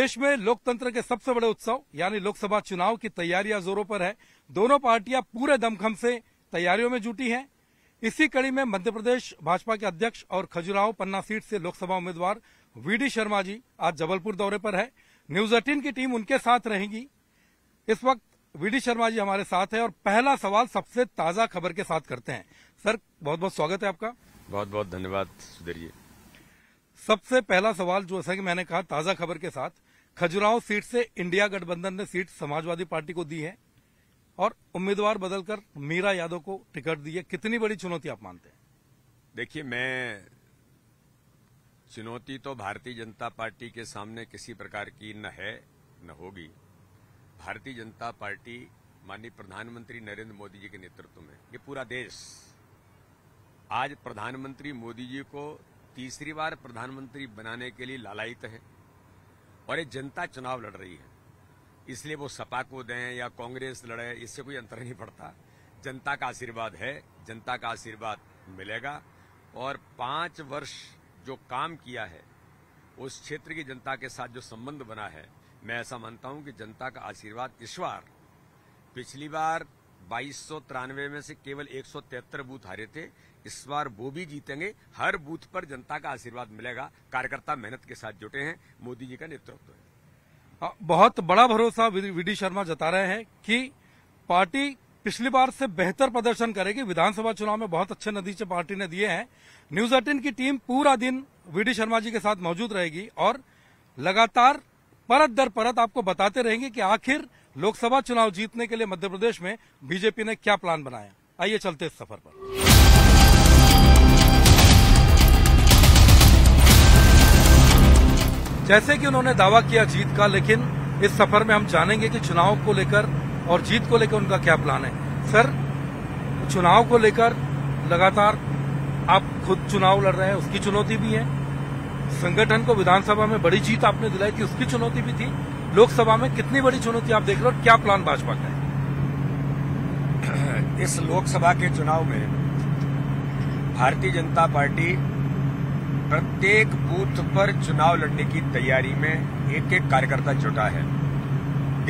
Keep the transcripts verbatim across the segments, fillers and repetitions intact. देश में लोकतंत्र के सबसे बड़े उत्सव यानी लोकसभा चुनाव की तैयारियां जोरों पर है। दोनों पार्टियां पूरे दमखम से तैयारियों में जुटी हैं। इसी कड़ी में मध्य प्रदेश भाजपा के अध्यक्ष और खजुराहो पन्ना सीट से लोकसभा उम्मीदवार वीडी शर्मा जी आज जबलपुर दौरे पर है। न्यूज अठारह की टीम उनके साथ रहेगी। इस वक्त वीडी शर्मा जी हमारे साथ है और पहला सवाल सबसे ताजा खबर के साथ करते हैं। सर, बहुत बहुत स्वागत है आपका। बहुत बहुत धन्यवाद सुधीर जी। सबसे पहला सवाल, जो जैसा कि मैंने कहा, ताजा खबर के साथ, खजुराहो सीट से इंडिया गठबंधन ने सीट समाजवादी पार्टी को दी है और उम्मीदवार बदलकर मीरा यादव को टिकट दी है। कितनी बड़ी चुनौती आप मानते हैं? देखिए, मैं चुनौती तो भारतीय जनता पार्टी के सामने किसी प्रकार की न है न होगी। भारतीय जनता पार्टी माननीय प्रधानमंत्री नरेंद्र मोदी जी के नेतृत्व में ये पूरा देश आज प्रधानमंत्री मोदी जी को तीसरी बार प्रधानमंत्री बनाने के लिए लालायित है और ये जनता चुनाव लड़ रही है। इसलिए वो सपा को दें या कांग्रेस लड़े, इससे कोई अंतर नहीं पड़ता। जनता का आशीर्वाद है, जनता का आशीर्वाद मिलेगा और पांच वर्ष जो काम किया है, उस क्षेत्र की जनता के साथ जो संबंध बना है, मैं ऐसा मानता हूं कि जनता का आशीर्वाद इस बार, पिछली बार बाईस सौ तिरानवे में से केवल एक सौ तिहत्तर बूथ हारे थे, इस बार वो भी जीतेंगे। हर बूथ पर जनता का आशीर्वाद मिलेगा। कार्यकर्ता मेहनत के साथ जुटे हैं, मोदी जी का नेतृत्व है। बहुत बड़ा भरोसा वीडी शर्मा जता रहे हैं कि पार्टी पिछली बार से बेहतर प्रदर्शन करेगी। विधानसभा चुनाव में बहुत अच्छे नतीजे पार्टी ने दिए हैं। न्यूज अठारह की टीम पूरा दिन वीडी शर्मा जी के साथ मौजूद रहेगी और लगातार परत दर परत आपको बताते रहेंगे कि आखिर लोकसभा चुनाव जीतने के लिए मध्य प्रदेश में बीजेपी ने क्या प्लान बनाया। आइए चलते इस सफर पर। जैसे कि उन्होंने दावा किया जीत का, लेकिन इस सफर में हम जानेंगे कि चुनाव को लेकर और जीत को लेकर उनका क्या प्लान है। सर, चुनाव को लेकर लगातार आप खुद चुनाव लड़ रहे हैं, उसकी चुनौती भी है। संगठन को विधानसभा में बड़ी जीत आपने दिलाई थी, उसकी चुनौती भी थी। लोकसभा में कितनी बड़ी चुनौती आप देख रहे हो और क्या प्लान भाजपा का है? इस लोकसभा के चुनाव में भारतीय जनता पार्टी प्रत्येक बूथ पर चुनाव लड़ने की तैयारी में एक एक कार्यकर्ता जुटा है।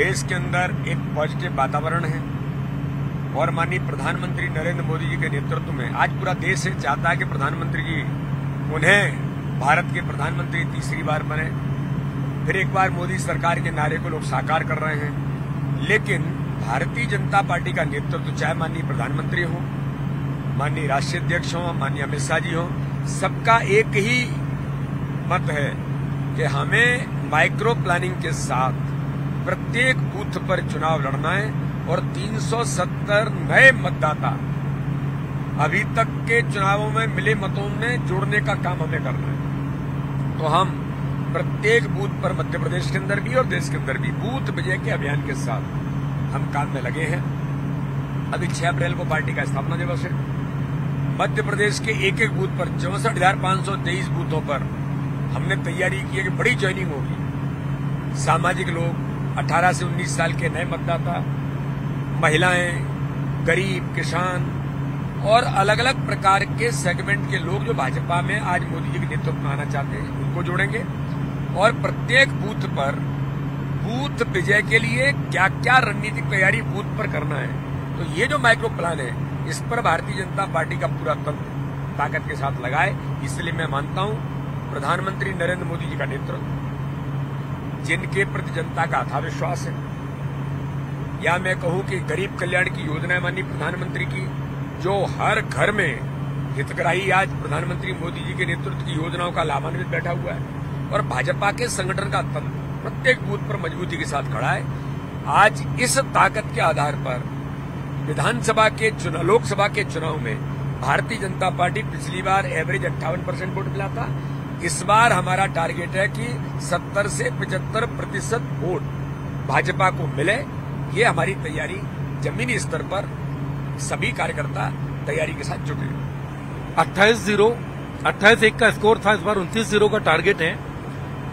देश के अंदर एक पॉजिटिव वातावरण है और माननीय प्रधानमंत्री नरेंद्र मोदी जी के नेतृत्व में आज पूरा देश चाहता है कि प्रधानमंत्री जी, उन्हें भारत के प्रधानमंत्री तीसरी बार बने। फिर एक बार मोदी सरकार के नारे को लोग साकार कर रहे हैं। लेकिन भारतीय जनता पार्टी का नेतृत्व, चाहे माननीय प्रधानमंत्री हो, माननीय राष्ट्रीय अध्यक्ष हो, माननीय अमित शाह जी हो, सबका एक ही मत है कि हमें माइक्रो प्लानिंग के साथ प्रत्येक बूथ पर चुनाव लड़ना है और तीन सौ सत्तर नए मतदाता अभी तक के चुनावों में मिले मतों में जोड़ने का काम हमें करना है। तो हम प्रत्येक बूथ पर मध्य प्रदेश के अंदर भी और देश के अंदर भी बूथ विजय के अभियान के साथ हम काम में लगे हैं। अभी छह अप्रैल को पार्टी का स्थापना दिवस है। मध्य प्रदेश के एक एक बूथ पर चौसठ हजार पांच सौ तेईस बूथों पर हमने तैयारी की है कि बड़ी ज्वाइनिंग होगी। सामाजिक लोग, अठारह से उन्नीस साल के नए मतदाता, महिलाएं, गरीब, किसान और अलग अलग प्रकार के सेगमेंट के लोग जो भाजपा में आज मोदी जी के नेतृत्व में आना चाहते हैं, उनको जोड़ेंगे। और प्रत्येक बूथ पर बूथ विजय के लिए क्या क्या रणनीतिक तैयारी बूथ पर करना है, तो ये जो माइक्रो प्लान है, इस पर भारतीय जनता पार्टी का पूरा तंत्र ताकत के साथ लगाए। इसलिए मैं मानता हूं प्रधानमंत्री नरेंद्र मोदी जी का नेतृत्व, जिनके प्रति जनता का अथाह विश्वास है, या मैं कहूं कि गरीब कल्याण की योजनाएं माननीय प्रधानमंत्री की, जो हर घर में हितग्राही आज प्रधानमंत्री मोदी जी के नेतृत्व की योजनाओं का लाभान्वित बैठा हुआ है, और भाजपा के संगठन का तंत्र प्रत्येक बूथ पर मजबूती के साथ खड़ा है। आज इस ताकत के आधार पर विधानसभा के चुनाव, लोकसभा के चुनाव में भारतीय जनता पार्टी पिछली बार एवरेज अट्ठावन परसेंट वोट मिला था। इस बार हमारा टारगेट है कि सत्तर से पचहत्तर प्रतिशत वोट भाजपा को मिले। ये हमारी तैयारी जमीनी स्तर पर सभी कार्यकर्ता तैयारी के साथ जुटे। अट्ठाईस जीरो अट्ठाईस एक का स्कोर था, इस बार उनतीस जीरो का टारगेट है।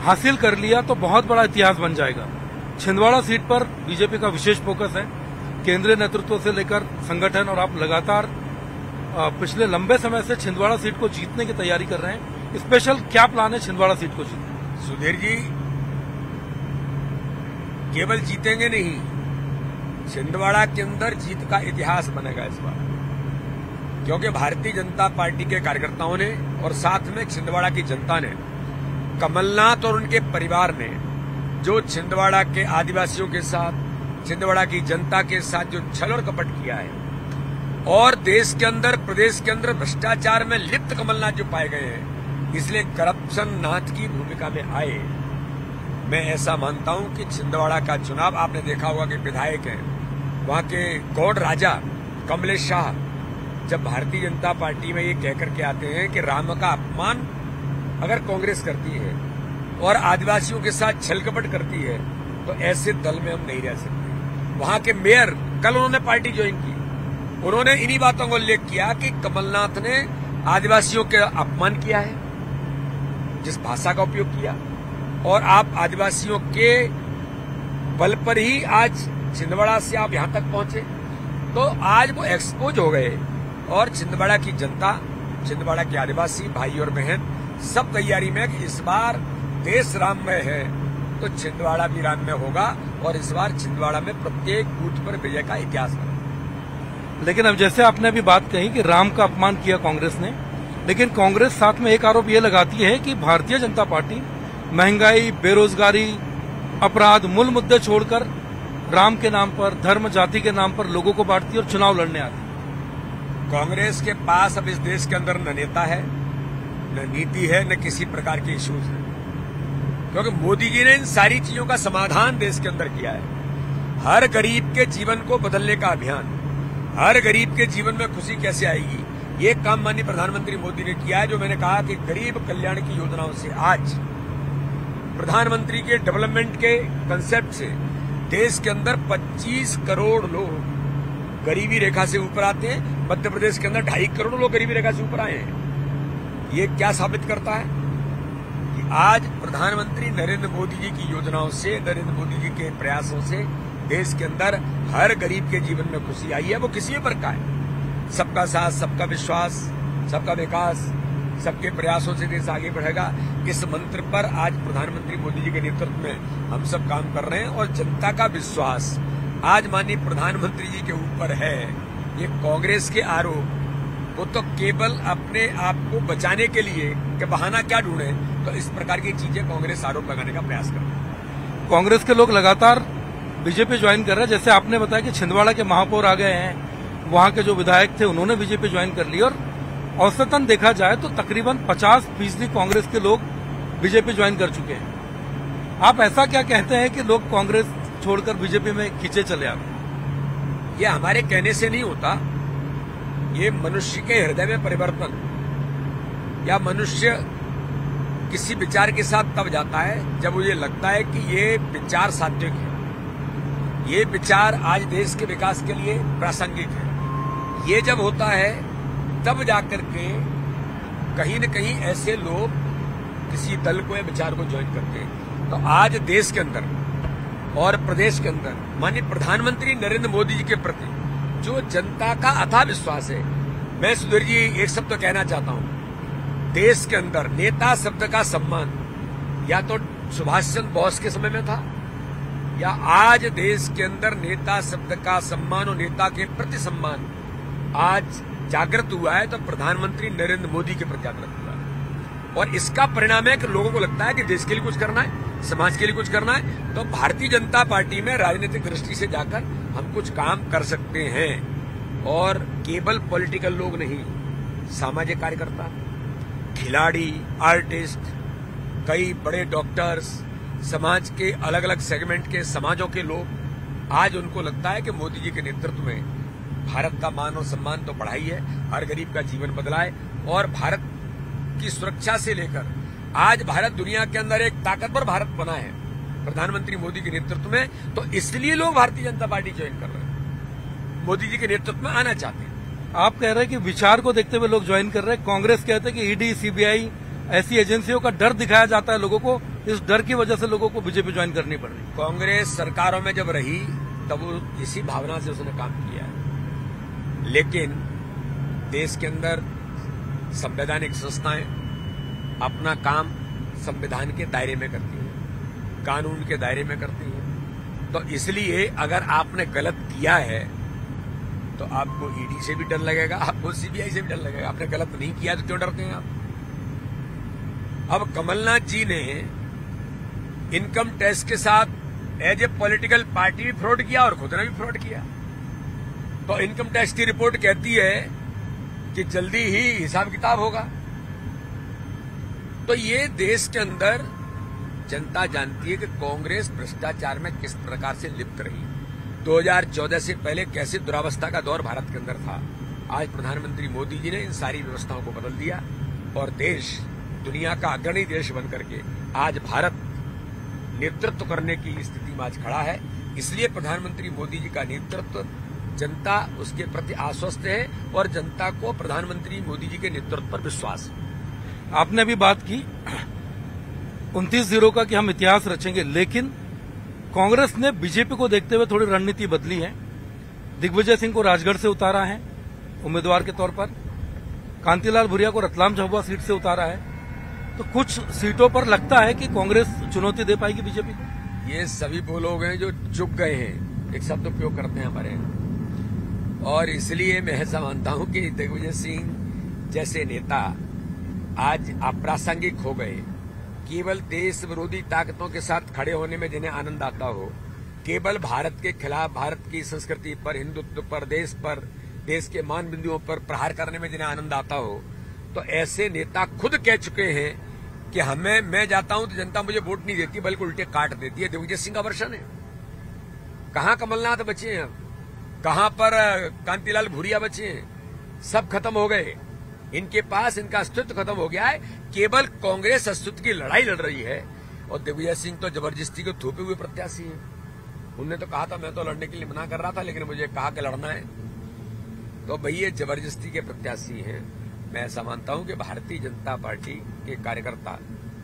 हासिल कर लिया तो बहुत बड़ा इतिहास बन जाएगा। छिंदवाड़ा सीट पर बीजेपी का विशेष फोकस है। केंद्रीय नेतृत्व से लेकर संगठन और आप लगातार पिछले लंबे समय से छिंदवाड़ा सीट को जीतने की तैयारी कर रहे हैं। स्पेशल क्या प्लान है छिंदवाड़ा सीट को जीतने? सुधीर जी, केवल जीतेंगे नहीं, छिंदवाड़ा के अंदर जीत का इतिहास बनेगा इस बार, क्योंकि भारतीय जनता पार्टी के कार्यकर्ताओं ने और साथ में छिंदवाड़ा की जनता ने, कमलनाथ और उनके परिवार ने जो छिंदवाड़ा के आदिवासियों के साथ, छिंदवाड़ा की जनता के साथ जो छल और कपट किया है, और देश के अंदर, प्रदेश के अंदर भ्रष्टाचार में लिप्त कमलनाथ जो पाए गए हैं, इसलिए करप्शन नाथ की भूमिका में आए। मैं ऐसा मानता हूं कि छिंदवाड़ा का चुनाव, आपने देखा होगा कि विधायक हैं वहां के, गौड़ राजा कमलेश शाह जब भारतीय जनता पार्टी में ये कहकर के आते हैं कि राम का अपमान अगर कांग्रेस करती है और आदिवासियों के साथ छलकपट करती है तो ऐसे दल में हम नहीं रह सकते। वहां के मेयर, कल उन्होंने पार्टी ज्वाइन की, उन्होंने इन्हीं बातों को उल्लेख किया कि कमलनाथ ने आदिवासियों के अपमान किया है, जिस भाषा का उपयोग किया, और आप आदिवासियों के बल पर ही आज छिंदवाड़ा से आप यहां तक पहुंचे, तो आज वो एक्सपोज हो गए। और छिंदवाड़ा की जनता, छिंदवाड़ा के आदिवासी भाई और बहन सब तैयारी में कि इस बार देश राममय है तो छिंदवाड़ा भी राममय होगा, और इस बार छिंदवाड़ा में प्रत्येक बूथ पर विजय का इतिहास बना। लेकिन अब जैसे आपने अभी बात कही कि राम का अपमान किया कांग्रेस ने, लेकिन कांग्रेस साथ में एक आरोप ये लगाती है कि भारतीय जनता पार्टी महंगाई, बेरोजगारी, अपराध, मूल मुद्दे छोड़कर राम के नाम पर, धर्म, जाति के नाम पर लोगों को बांटती और चुनाव लड़ने आती। कांग्रेस के पास अब इस देश के अंदर न नेता है, न नीति है, न किसी प्रकार के इश्यूज है, क्योंकि मोदी जी ने इन सारी चीजों का समाधान देश के अंदर किया है। हर गरीब के जीवन को बदलने का अभियान, हर गरीब के जीवन में खुशी कैसे आएगी, ये काम माननीय प्रधानमंत्री मोदी ने किया है। जो मैंने कहा कि गरीब कल्याण की योजनाओं से, आज प्रधानमंत्री के डेवलपमेंट के कंसेप्ट से देश के अंदर पच्चीस करोड़ लोग गरीबी रेखा से ऊपर आते हैं। मध्य प्रदेश के अंदर ढाई करोड़ लोग गरीबी रेखा से ऊपर आए हैं। ये क्या साबित करता है कि आज प्रधानमंत्री नरेंद्र मोदी जी की योजनाओं से, नरेंद्र मोदी जी के प्रयासों से देश के अंदर हर गरीब के जीवन में खुशी आई है, वो किसी भी प्रकार है। सबका साथ, सबका विश्वास, सबका विकास, सबके प्रयासों से देश आगे बढ़ेगा, इस मंत्र पर आज प्रधानमंत्री मोदी जी के नेतृत्व में हम सब काम कर रहे हैं। और जनता का विश्वास आज माननीय प्रधानमंत्री जी के ऊपर है। ये कांग्रेस के आरोप, वो तो केवल अपने आप को बचाने के लिए कि बहाना क्या ढूंढे, तो इस प्रकार की चीजें कांग्रेस आरोप लगाने का प्रयास कर रही है। कांग्रेस के लोग लगातार बीजेपी ज्वाइन कर रहे हैं। जैसे आपने बताया कि छिंदवाड़ा के महापौर आ गए हैं, वहां के जो विधायक थे उन्होंने बीजेपी ज्वाइन कर ली, और औसतन देखा जाए तो तकरीबन पचास फीसदी कांग्रेस के लोग बीजेपी ज्वाइन कर चुके हैं। आप ऐसा क्या कहते हैं कि लोग कांग्रेस छोड़कर बीजेपी में खींचे चले आते? ये हमारे कहने से नहीं होता, ये मनुष्य के हृदय में परिवर्तन या मनुष्य किसी विचार के साथ तब जाता है जब उसे लगता है कि ये विचार सात्विक है, ये विचार आज देश के विकास के लिए प्रासंगिक है। ये जब होता है तब जाकर के कहीं न कहीं ऐसे लोग किसी दल को या विचार को ज्वाइन करते हैं। तो आज देश के अंदर और प्रदेश के अंदर माननीय प्रधानमंत्री नरेंद्र मोदी जी के प्रति जो जनता का अथाह विश्वास है, मैं सुधीर जी एक शब्द तो कहना चाहता हूं, देश के अंदर नेता शब्द का सम्मान या तो सुभाष चंद्र बोस के समय में था, या आज देश के अंदर नेता शब्द का सम्मान और नेता के प्रति सम्मान आज जागृत हुआ है, तो प्रधानमंत्री नरेंद्र मोदी के प्रति जागृत हुआ है। और इसका परिणाम है कि लोगों को लगता है कि देश के लिए कुछ करना है, समाज के लिए कुछ करना है, तो भारतीय जनता पार्टी में राजनीतिक दृष्टि से जाकर हम कुछ काम कर सकते हैं। और केवल पॉलिटिकल लोग नहीं, सामाजिक कार्यकर्ता, खिलाड़ी, आर्टिस्ट, कई बड़े डॉक्टर्स, समाज के अलग अलग सेगमेंट के समाजों के लोग, आज उनको लगता है कि मोदी जी के नेतृत्व में भारत का मान और सम्मान तो बढ़ाई है, हर गरीब का जीवन बदला है, और भारत की सुरक्षा से लेकर आज भारत दुनिया के अंदर एक ताकतवर भारत बना है प्रधानमंत्री मोदी के नेतृत्व में। तो इसलिए लोग भारतीय जनता पार्टी ज्वाइन कर रहे हैं, मोदी जी के नेतृत्व में आना चाहते हैं। आप कह रहे हैं कि विचार को देखते हुए लोग ज्वाइन कर रहे हैं। कांग्रेस कहते हैं कि ईडी, सीबीआई ऐसी एजेंसियों का डर दिखाया जाता है लोगों को, इस डर की वजह से लोगों को बीजेपी ज्वाइन करनी पड़ रही। कांग्रेस सरकारों में जब रही तब वो इसी भावना से उसने काम किया है, लेकिन देश के अंदर संवैधानिक संस्थाएं अपना काम संविधान के दायरे में करती हैं, कानून के दायरे में करती हैं, तो इसलिए अगर आपने गलत किया है तो आपको ईडी से भी डर लगेगा, आपको सीबीआई से भी डर लगेगा। आपने गलत नहीं किया तो क्यों डरते हैं आप? अब कमलनाथ जी ने इनकम टैक्स के साथ एज ए पॉलिटिकल पार्टी भी फ्रॉड किया और खुद ने भी फ्रॉड किया। तो इनकम टैक्स की रिपोर्ट कहती है कि जल्दी ही हिसाब किताब होगा। तो ये देश के अंदर जनता जानती है कि कांग्रेस भ्रष्टाचार में किस प्रकार से लिप्त रही। दो हज़ार चौदह से पहले कैसे दुरावस्था का दौर भारत के अंदर था। आज प्रधानमंत्री मोदी जी ने इन सारी व्यवस्थाओं को बदल दिया और देश दुनिया का अग्रणी देश बनकर के आज भारत नेतृत्व करने की स्थिति में आज खड़ा है। इसलिए प्रधानमंत्री मोदी जी का नेतृत्व, जनता उसके प्रति आश्वस्त है और जनता को प्रधानमंत्री मोदी जी के नेतृत्व पर विश्वास है। आपने भी बात की उनतीस जीरो का कि हम इतिहास रचेंगे, लेकिन कांग्रेस ने बीजेपी को देखते हुए थोड़ी रणनीति बदली है। दिग्विजय सिंह को राजगढ़ से उतारा है उम्मीदवार के तौर पर, कांतिलाल भूरिया को रतलाम झाबुआ सीट से उतारा है। तो कुछ सीटों पर लगता है कि कांग्रेस चुनौती दे पाएगी बीजेपी को। ये सभी वो लोग हैं जो चुप गए हैं, एक शब्द उपयोग करते हैं हमारे, और इसलिए मैं समझता हूँ कि दिग्विजय सिंह जैसे नेता आज अप्रासंगिक हो गए। केवल देश विरोधी ताकतों के साथ खड़े होने में जिन्हें आनंद आता हो, केवल भारत के खिलाफ, भारत की संस्कृति पर, हिंदुत्व पर, देश पर, देश के मान बिंदुओं पर प्रहार करने में जिन्हें आनंद आता हो, तो ऐसे नेता खुद कह चुके हैं कि हमें, मैं जाता हूं तो जनता मुझे वोट नहीं देती बल्कि उल्टे काट देती है। दिग्विजय सिंह का वर्षन है। कहां कमलनाथ बचे हैं, कहां पर कांतिलाल भूरिया बचे हैं? सब खत्म हो गए, इनके पास इनका अस्तित्व खत्म हो गया है। केवल कांग्रेस अस्तित्व की लड़ाई लड़ रही है और दिग्विजय सिंह तो जबरदस्ती को थोपे हुए प्रत्याशी हैं। उन्होंने तो कहा था मैं तो लड़ने के लिए मना कर रहा था लेकिन मुझे कहा कि लड़ना है, तो भाई ये जबरदस्ती के प्रत्याशी हैं। मैं ऐसा मानता हूं कि भारतीय जनता पार्टी के कार्यकर्ता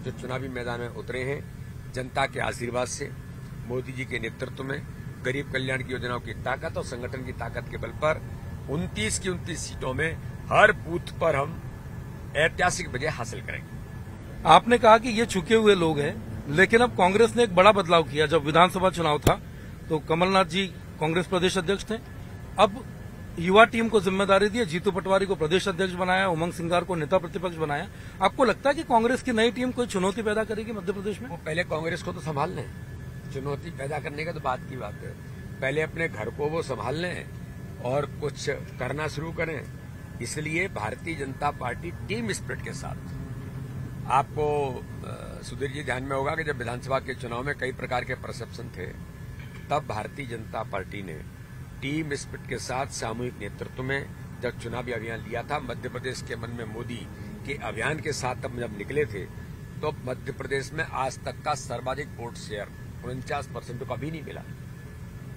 जो चुनावी मैदान में उतरे हैं, जनता के आशीर्वाद से, मोदी जी के नेतृत्व में, गरीब कल्याण की योजनाओं की ताकत और संगठन की ताकत के बल पर उनतीस की उनतीस सीटों में हर बूथ पर हम ऐतिहासिक विजय हासिल करेंगे। आपने कहा कि ये चुके हुए लोग हैं, लेकिन अब कांग्रेस ने एक बड़ा बदलाव किया। जब विधानसभा चुनाव था तो कमलनाथ जी कांग्रेस प्रदेश अध्यक्ष थे, अब युवा टीम को जिम्मेदारी दी, जीतू पटवारी को प्रदेश अध्यक्ष बनाया, उमंग सिंगार को नेता प्रतिपक्ष बनाया। आपको लगता है कि कांग्रेस की नई टीम कोई चुनौती पैदा करेगी मध्य प्रदेश में? पहले कांग्रेस को तो संभाल लें, चुनौती पैदा करने का तो बात की बात है। पहले अपने घर को वो संभाल लें और कुछ करना शुरू करें। इसलिए भारतीय जनता पार्टी टीम स्प्रिट के साथ, आपको सुधीर जी ध्यान में होगा कि जब विधानसभा के चुनाव में कई प्रकार के परसेप्शन थे, तब भारतीय जनता पार्टी ने टीम स्प्रिट के साथ सामूहिक नेतृत्व में जब चुनावी अभियान लिया था, मध्य प्रदेश के मन में मोदी के अभियान के साथ तब जब निकले थे, तो मध्य प्रदेश में आज तक का सर्वाधिक वोट शेयर उनचास परसेंट तो कभी नहीं मिला।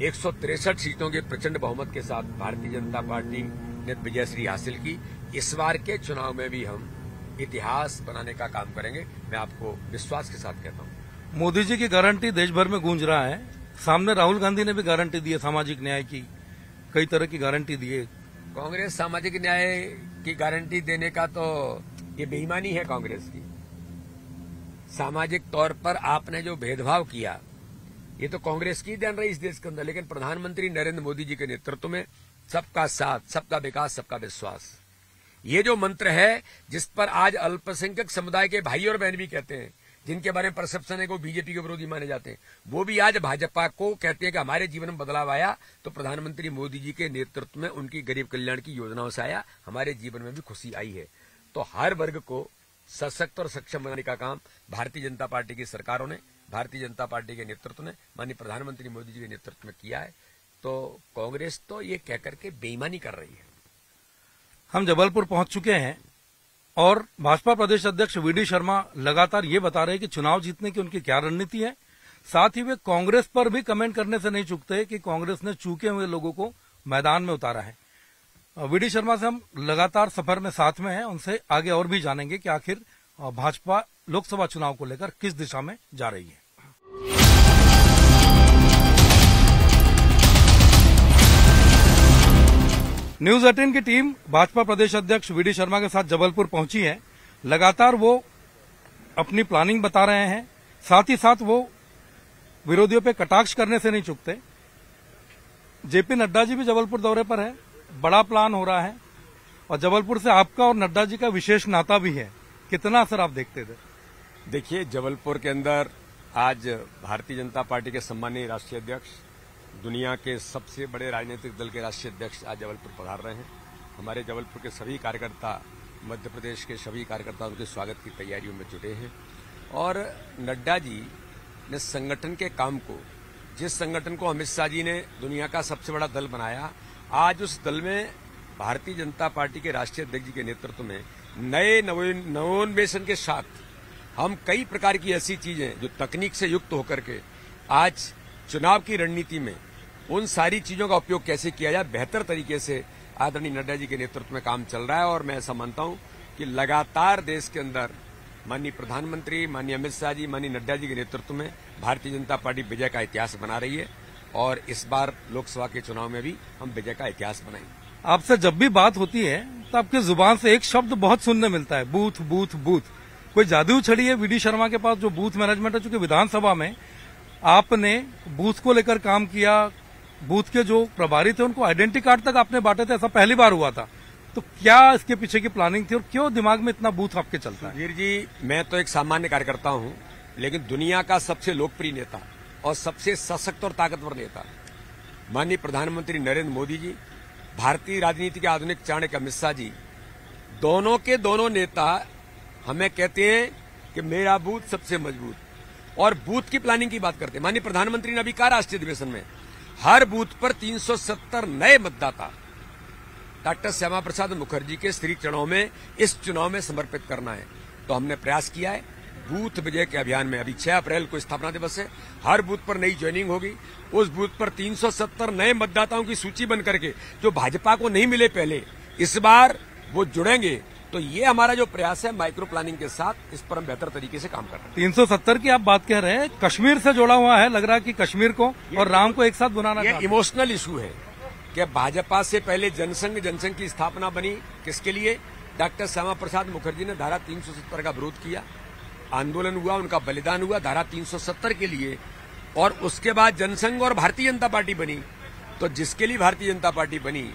एक सौ तिरसठ सीटों के प्रचंड बहुमत के साथ भारतीय जनता पार्टी ने विजयश्री हासिल की। इस बार के चुनाव में भी हम इतिहास बनाने का काम करेंगे, मैं आपको विश्वास के साथ कहता हूं। मोदी जी की गारंटी देश भर में गूंज रहा है। सामने राहुल गांधी ने भी गारंटी दी है, सामाजिक न्याय की कई तरह की गारंटी दी है। कांग्रेस सामाजिक न्याय की गारंटी देने का तो ये बेईमानी है कांग्रेस की। सामाजिक तौर पर आपने जो भेदभाव किया ये तो कांग्रेस की देन रही इस देश के अंदर, लेकिन प्रधानमंत्री नरेंद्र मोदी जी के नेतृत्व में सबका साथ, सबका विकास, सबका विश्वास, ये जो मंत्र है जिस पर आज अल्पसंख्यक समुदाय के भाई और बहन भी कहते हैं, जिनके बारे में परसेप्शन है को बीजेपी के विरोधी माने जाते हैं, वो भी आज भाजपा को कहते हैं कि हमारे जीवन में बदलाव आया तो प्रधानमंत्री मोदी जी के नेतृत्व में, उनकी गरीब कल्याण की योजनाओं से आया, हमारे जीवन में भी खुशी आई है। तो हर वर्ग को सशक्त और सक्षम बनाने का काम भारतीय जनता पार्टी की सरकारों ने, भारतीय जनता पार्टी के नेतृत्व ने, माननीय प्रधानमंत्री मोदी जी के नेतृत्व में किया है। तो कांग्रेस तो ये कह करके बेईमानी कर रही है। हम जबलपुर पहुंच चुके हैं और भाजपा प्रदेश अध्यक्ष वीडी शर्मा लगातार ये बता रहे हैं कि चुनाव जीतने की उनकी क्या रणनीति है। साथ ही वे कांग्रेस पर भी कमेंट करने से नहीं चूकते कि कांग्रेस ने चूके हुए लोगों को मैदान में उतारा है। वीडी शर्मा से हम लगातार सफर में साथ में हैं, उनसे आगे और भी जानेंगे कि आखिर भाजपा लोकसभा चुनाव को लेकर किस दिशा में जा रही है। न्यूज अठारह की टीम भाजपा प्रदेश अध्यक्ष वीडी शर्मा के साथ जबलपुर पहुंची है। लगातार वो अपनी प्लानिंग बता रहे हैं, साथ ही साथ वो विरोधियों पे कटाक्ष करने से नहीं चूकते। जेपी नड्डा जी भी जबलपुर दौरे पर है, बड़ा प्लान हो रहा है और जबलपुर से आपका और नड्डा जी का विशेष नाता भी है, कितना असर आप देखते थे? देखिए, जबलपुर के अंदर आज भारतीय जनता पार्टी के सम्मानीय राष्ट्रीय अध्यक्ष, दुनिया के सबसे बड़े राजनीतिक दल के राष्ट्रीय अध्यक्ष आज जबलपुर पधार रहे हैं। हमारे जबलपुर के सभी कार्यकर्ता, मध्य प्रदेश के सभी कार्यकर्ता उनके स्वागत की तैयारियों में जुटे हैं। और नड्डा जी ने संगठन के काम को, जिस संगठन को अमित शाह जी ने दुनिया का सबसे बड़ा दल बनाया, आज उस दल में भारतीय जनता पार्टी के राष्ट्रीय अध्यक्ष जी के नेतृत्व में नए नवोन्मेषण के साथ हम कई प्रकार की ऐसी चीजें जो तकनीक से युक्त होकर के आज चुनाव की रणनीति में उन सारी चीजों का उपयोग कैसे किया जाए, बेहतर तरीके से आदरणीय नड्डा जी के नेतृत्व में काम चल रहा है। और मैं ऐसा मानता हूं कि लगातार देश के अंदर माननीय प्रधानमंत्री, माननीय अमित शाह जी, माननीय नड्डा जी के नेतृत्व में भारतीय जनता पार्टी विजय का इतिहास बना रही है और इस बार लोकसभा के चुनाव में भी हम विजय का इतिहास बनाएंगे। आपसे जब भी बात होती है तो आपकी जुबान से एक शब्द बहुत सुनने मिलता है, बूथ बूथ बूथ। कोई जादू छड़ी है वीडी शर्मा के पास जो बूथ मैनेजमेंट है, चूंकि विधानसभा में आपने बूथ को लेकर काम किया, बूथ के जो प्रभारी थे उनको आइडेंटिटी कार्ड तक आपने बांटे थे, ऐसा पहली बार हुआ था। तो क्या इसके पीछे की प्लानिंग थी और क्यों दिमाग में इतना बूथ आपके चलता है? वीर जी, मैं तो एक सामान्य कार्यकर्ता हूं, लेकिन दुनिया का सबसे लोकप्रिय नेता और सबसे सशक्त और ताकतवर नेता माननीय प्रधानमंत्री नरेंद्र मोदी जी, भारतीय राजनीति के आधुनिक चाणक्य के अमित शाह जी, दोनों के दोनों नेता हमें कहते हैं कि मेरा बूथ सबसे मजबूत। और बूथ की प्लानिंग की बात करते हैं। माननीय प्रधानमंत्री ने अभी कहा राष्ट्रीय अधिवेशन में हर बूथ पर तीन सौ सत्तर नए मतदाता डॉ श्यामा प्रसाद मुखर्जी के श्री चरणों में इस चुनाव में समर्पित करना है। तो हमने प्रयास किया है बूथ विजय के अभियान में। अभी छह अप्रैल को स्थापना दिवस है, हर बूथ पर नई ज्वाइनिंग होगी। उस बूथ पर तीन सौ सत्तर नए मतदाताओं की सूची बन करके जो भाजपा को नहीं मिले पहले, इस बार वो जुड़ेंगे। तो ये हमारा जो प्रयास है माइक्रो प्लानिंग के साथ, इस पर हम बेहतर तरीके से काम कर रहे हैं। तीन सौ सत्तर की आप बात कह रहे हैं, कश्मीर से जोड़ा हुआ है, लग रहा है कि कश्मीर को और राम को एक साथ बनाना है। इमोशनल इशू है कि भाजपा से पहले जनसंघ जनसंघ की स्थापना बनी, किसके लिए? डॉक्टर श्यामा प्रसाद मुखर्जी ने धारा तीन सौ सत्तर का विरोध किया, आंदोलन हुआ, उनका बलिदान हुआ धारा तीन सौ सत्तर के लिए। और उसके बाद जनसंघ और भारतीय जनता पार्टी बनी। तो जिसके लिए भारतीय जनता पार्टी बनी,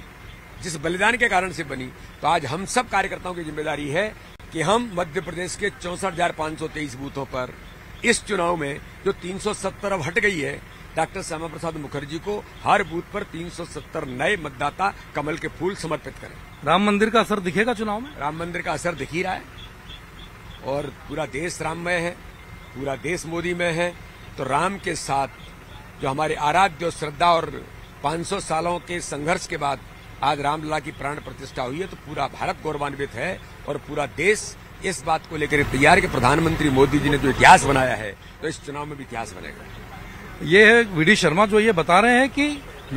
जिस बलिदान के कारण से बनी, तो आज हम सब कार्यकर्ताओं की जिम्मेदारी है कि हम मध्य प्रदेश के चौसठ हजार पांच सौ तेईस बूथों पर इस चुनाव में जो तीन सौ सत्तर अब हट गई है, डॉक्टर श्यामा प्रसाद मुखर्जी को हर बूथ पर तीन सौ सत्तर नए मतदाता कमल के फूल समर्पित करें। राम मंदिर का असर दिखेगा चुनाव में? राम मंदिर का असर दिख ही रहा है और पूरा देश राममय है, पूरा देश मोदी में है। तो राम के साथ जो हमारे आराध्य और श्रद्धा और पांच सौ सालों के संघर्ष के बाद आज रामलला की प्राण प्रतिष्ठा हुई है, तो पूरा भारत गौरवान्वित है और पूरा देश इस बात को लेकर तैयार के प्रधानमंत्री मोदी जी ने जो इतिहास बनाया है, तो इस चुनाव में भी इतिहास बनेगा। ये है वीडी शर्मा जो ये बता रहे हैं कि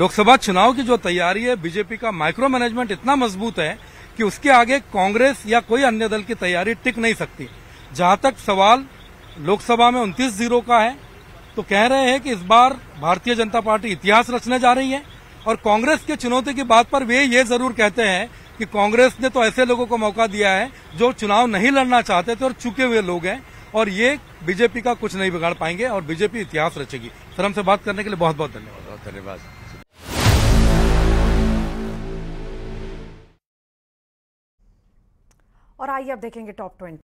लोकसभा चुनाव की जो तैयारी है, बीजेपी का माइक्रो मैनेजमेंट इतना मजबूत है कि उसके आगे कांग्रेस या कोई अन्य दल की तैयारी टिक नहीं सकती। जहां तक सवाल लोकसभा में उनतीस जीरो का है, तो कह रहे हैं कि इस बार भारतीय जनता पार्टी इतिहास रचने जा रही है। और कांग्रेस के चुनौती की बात पर वे ये जरूर कहते हैं कि कांग्रेस ने तो ऐसे लोगों को मौका दिया है जो चुनाव नहीं लड़ना चाहते थे और चुके हुए लोग हैं, और ये बीजेपी का कुछ नहीं बिगाड़ पाएंगे और बीजेपी इतिहास रचेगी। सर, हमसे बात करने के लिए बहुत बहुत धन्यवाद। बहुत धन्यवाद। और आइए अब देखेंगे टॉप ट्वेंटी।